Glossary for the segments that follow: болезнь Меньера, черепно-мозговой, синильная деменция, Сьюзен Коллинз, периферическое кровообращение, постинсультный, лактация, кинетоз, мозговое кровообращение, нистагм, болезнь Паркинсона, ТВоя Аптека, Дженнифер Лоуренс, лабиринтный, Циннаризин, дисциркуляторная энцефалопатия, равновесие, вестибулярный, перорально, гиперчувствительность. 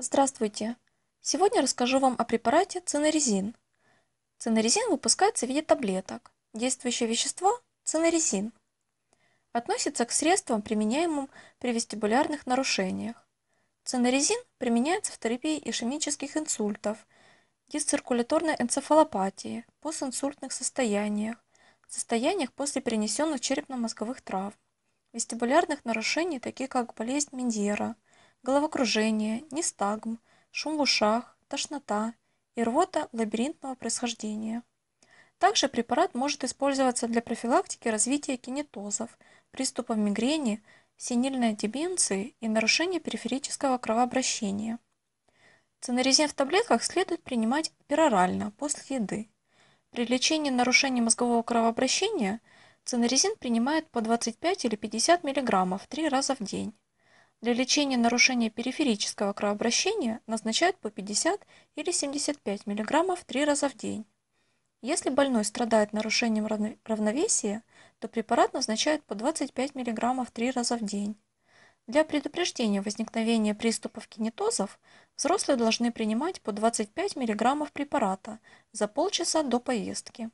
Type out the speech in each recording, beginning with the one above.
Здравствуйте! Сегодня расскажу вам о препарате циннаризин. Циннаризин выпускается в виде таблеток. Действующее вещество – циннаризин. Относится к средствам, применяемым при вестибулярных нарушениях. Циннаризин применяется в терапии ишемических инсультов, дисциркуляторной энцефалопатии, постинсультных состояниях, состояниях после перенесенных черепно-мозговых травм, вестибулярных нарушений, таких как болезнь Меньера, головокружение, нистагм, шум в ушах, тошнота и рвота лабиринтного происхождения. Также препарат может использоваться для профилактики развития кинетозов, приступов мигрени, синильной деменции и нарушения периферического кровообращения. Циннаризин в таблетках следует принимать перорально, после еды. При лечении нарушений мозгового кровообращения циннаризин принимают по 25 или 50 мг 3 раза в день. Для лечения нарушения периферического кровообращения назначают по 50 или 75 мг 3 раза в день. Если больной страдает нарушением равновесия, то препарат назначают по 25 мг 3 раза в день. Для предупреждения возникновения приступов кинетозов взрослые должны принимать по 25 мг препарата за полчаса до поездки.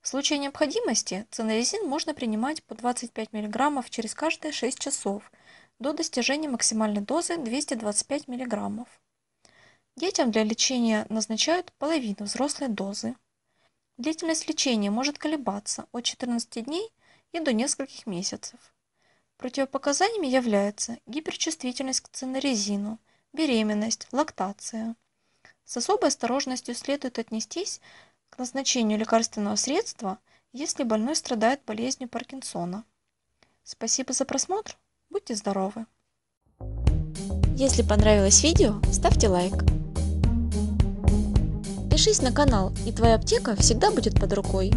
В случае необходимости циннаризин можно принимать по 25 мг через каждые 6 часов до достижения максимальной дозы 225 мг. Детям для лечения назначают половину взрослой дозы. Длительность лечения может колебаться от 14 дней и до нескольких месяцев. Противопоказаниями являются гиперчувствительность к циннаризину, беременность, лактация. С особой осторожностью следует отнестись к назначению лекарственного средства, если больной страдает болезнью Паркинсона. Спасибо за просмотр, будьте здоровы! Если понравилось видео, ставьте лайк. Подпишись на канал, и твоя аптека всегда будет под рукой.